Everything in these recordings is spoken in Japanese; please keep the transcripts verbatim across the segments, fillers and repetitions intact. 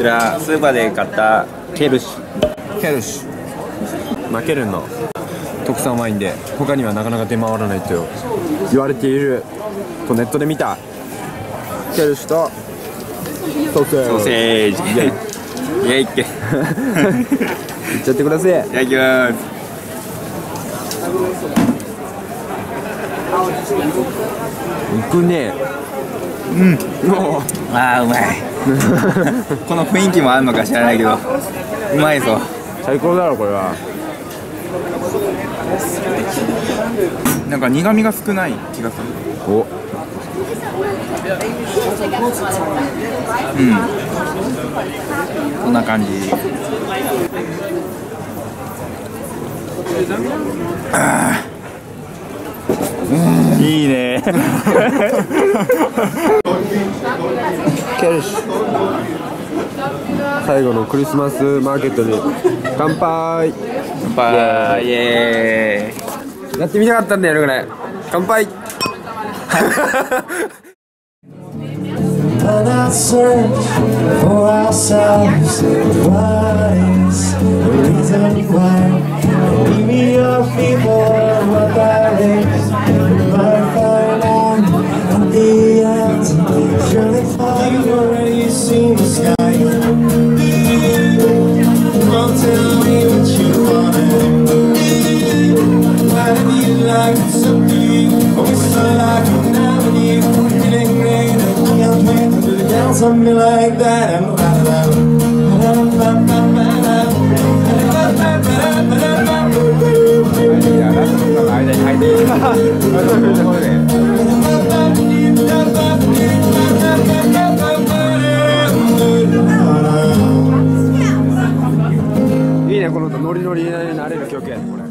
ちらスーパーで買ったケルシュケルシュ、まあ、ケルンの特産ワインで他にはなかなか出回らないと言われているとネットで見たケルシュとソーセージイエイイエイっていっちゃってください。いただきます。いくね。うん。ああうまい。この雰囲気もあんのか知らないけど、うまいぞ。最高だろこれは。なんか苦味が少ない気がする。お。うん。こんな感じ。ああ。いいね。ケルシュ。最後のクリスマスマーケットに乾杯。乾杯。イエーイ。やってみたかったんだよねこれ。乾杯。Something like that.いいねこのノリノリになれる曲やねこれ。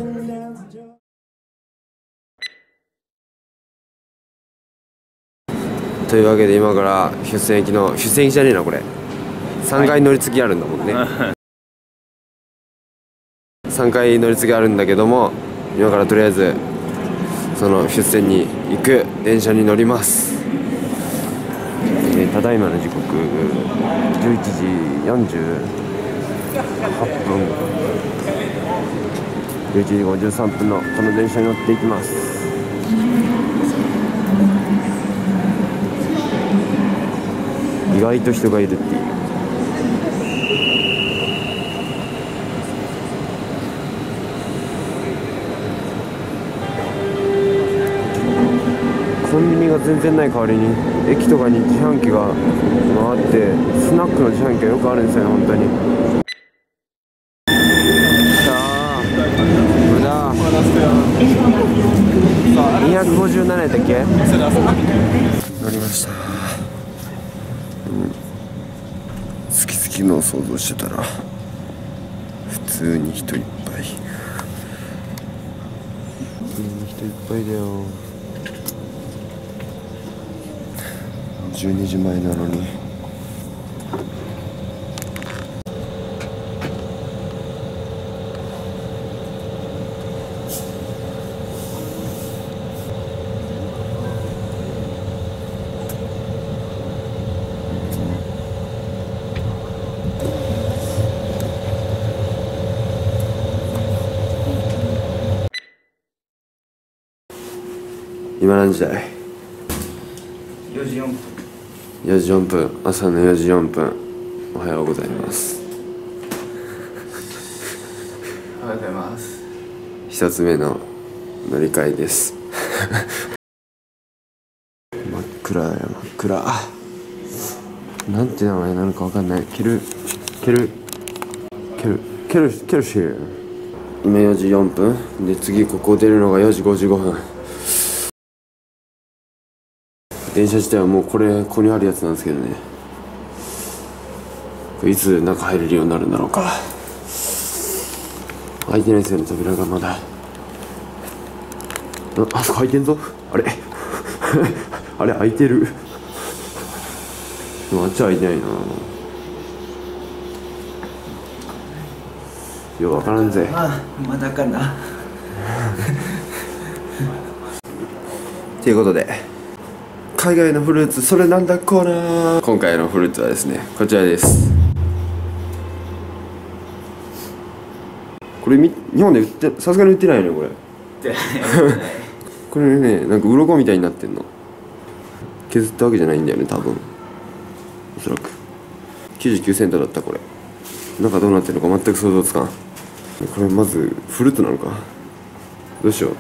というわけで今から出船駅の出船駅じゃねえなこれさんかい乗り継ぎあるんだもんね、はい、さんかい乗り継ぎあるんだけども今からとりあえずその出船に行く電車に乗ります。でただいまの時刻じゅういちじよんじゅうはっぷんじゅういちじごじゅうさんぷんのこの電車に乗っていきます。意外と人がいるっていう。コンビニが全然ない代わりに駅とかに自販機が回ってスナックの自販機がよくあるんですよね本当に。さあこれだにひゃくごじゅうななえんだっけ乗りました。昨日想像してたら普通に人いっぱい普通に人いっぱいだよ。じゅうにじまえなのに今何時だい？よじよんぷんよじよんぷん朝のよじよんぷんおはようございます。おはようございます。一つ目の乗り換えです。真っ暗だよ真っ暗。なんて名前なのかわかんない。ケルケルケルケルケルシー。今よじよんぷんで次ここ出るのがよじごじゅうごふん。電車自体はもうこれここにあるやつなんですけどねこれいつ中入れるようになるんだろうか。開いてないですよね扉がまだ。あそこ開いてんぞあれ。あれ開いてる。でもあっちは開いてないな。よう分からんぜ。あまだかな。ということで海外のフルーツそれなんだコーナー。今回のフルーツはですねこちらです。これみ日本で売ってさすがに売ってないよねこれ。売ってないこれね、なんか鱗みたいになってんの。削ったわけじゃないんだよね多分、おそらく。きゅうじゅうきゅうセントだったこれ。中どうなってるのか全く想像つかん。これまずフルートなのか、どうしよう。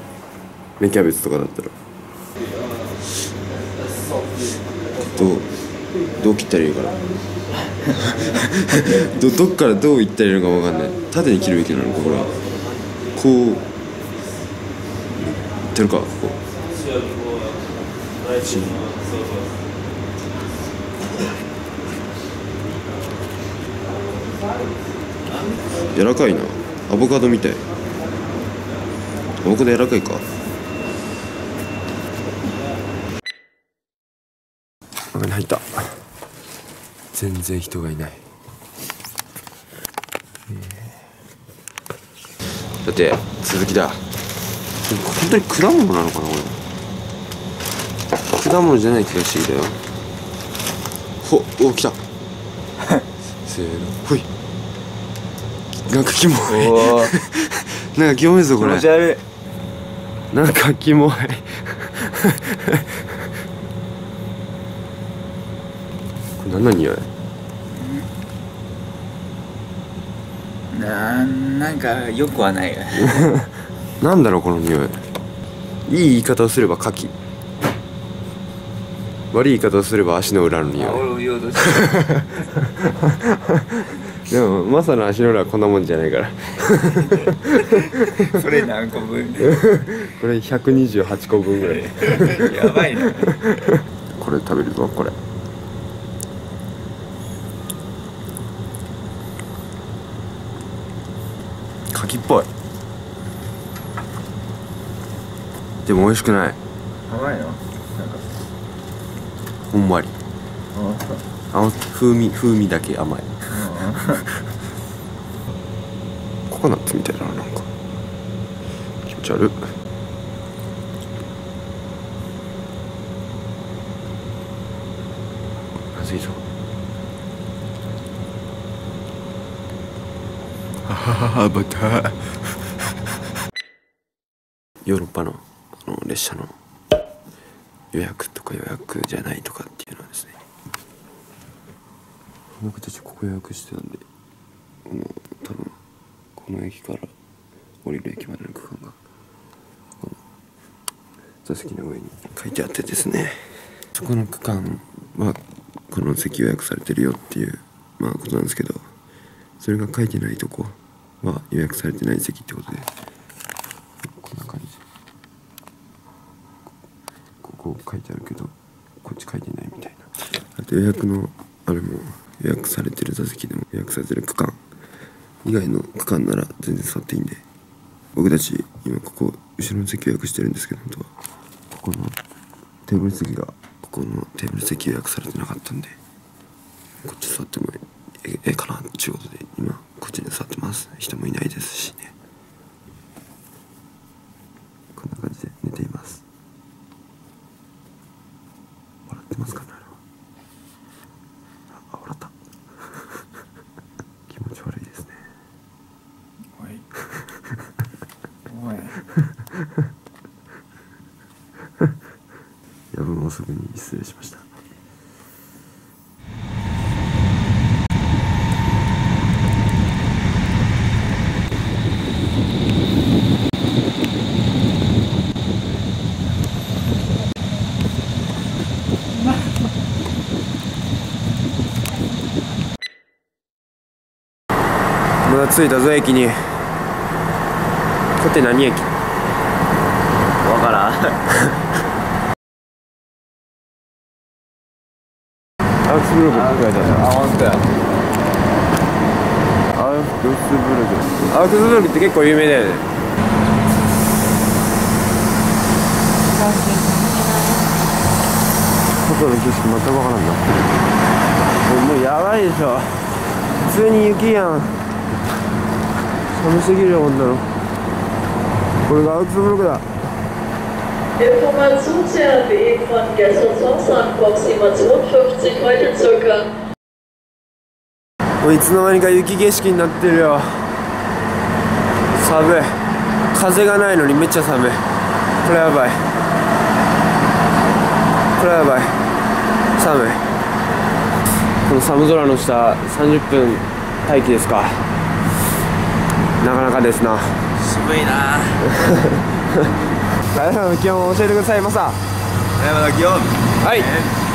芽キャベツとかだったらどうどう切ったらいいのかなど, どっからどういったらいいのか分かんない。縦に切るべきなのかこれは。こういってるか。ここ柔らかいな、アボカドみたい。アボカド柔らかいか。中に入った。全然人がいない。だって続きだ。本当に果物なのかなこれ。果物じゃない気がしてきたよ。ほお来たせーのほい。なんかキモいなんかキモいぞこれ。気持ち悪い。なんかキモい何の匂い？ななんかよくはないよなんだろうこの匂い。いい言い方をすればカキ、悪い言い方をすれば足の裏の匂い。俺を言おうとしてでもマサの足の裏はこんなもんじゃないからそれ何個分これひゃくにじゅうはちこぶんぐらいやばいなこれ食べるぞこれ。柿っぽい。でも美味しくない。甘いの？なんかほんまに。あの風味風味だけ甘い。ココナッツみたいななんか気持ち悪い。まずいぞ。あまたヨーロッパ の, あの列車の予約とか予約じゃないとかっていうのはですね、僕たちここ予約してたんで、もう多分この駅から降りる駅までの区間が座席の上に書いてあってですね、そこの区間はこの席予約されてるよっていう、まあ、ことなんですけど、それが書いてないとこは予約されてない席ってことで、こんな感じ。ここ書いてあるけどこっち書いてないみたいな。あと予約のあれも、予約されてる座席でも予約されてる区間以外の区間なら全然座っていいんで、僕たち今ここ後ろの席予約してるんですけど、本当はここのテーブル席が、ここのテーブル席予約されてなかったんで、こっち座ってもいいええかなっていうことで今こっちに座ってます。人もいないですしね。こんな感じで寝ています。笑ってますかねあれは。あ、笑った気持ち悪いですね。おいおい夜分遅くに失礼しました。着いたぞ駅に。ここって何駅？分からんアウフグルクって書いてある。あ、本当や。アウフグルク。アウフグルクって結構有名だよね。外の景色全く分からんな。もうやばいでしょ。普通に雪やん。寒すぎるよこんなの。これがアウクスブルクだ。もういつの間にか雪景色になってるよ。寒い。風がないのにめっちゃ寒い。これやばい、これやばい、寒い。この寒空の下さんじゅっぷん待機ですか。なかなかですな。渋いなライフの気温を教えてください。マサライフの気温、はい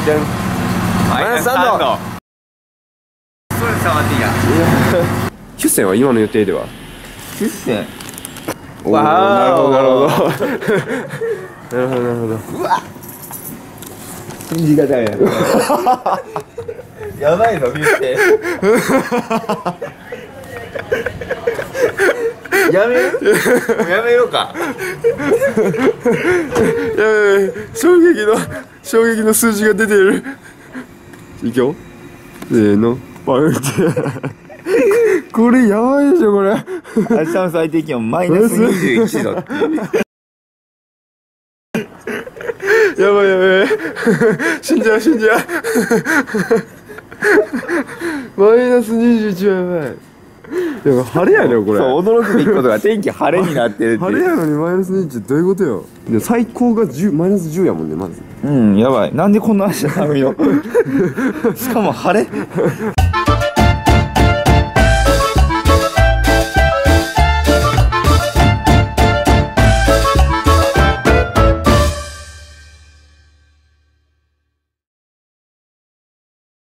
じゃんマイナスさんど。それ触っていいやヒュッセンは今の予定ではヒュッセン、なるほどなるほどなるほどなるほど。うわっ新潟ややばいぞヒュッセンやめるやめようかやべえ、衝撃の衝撃の数字が出ている。いくよせーのこれやばいでしょこれ。明日の最低気温マイナスにじゅういちど。やばいやばい死んじゃう死んじゃうマイナスにじゅういちはやばい。でも晴れやねこれ。そう驚くべきことが天気晴れになってるって晴れやのにマイナスにじゅうどういうことよ。で最高がマイナスじゅうやもんねまず。うんやばい、なんでこんな足だ寒いのしかも晴れ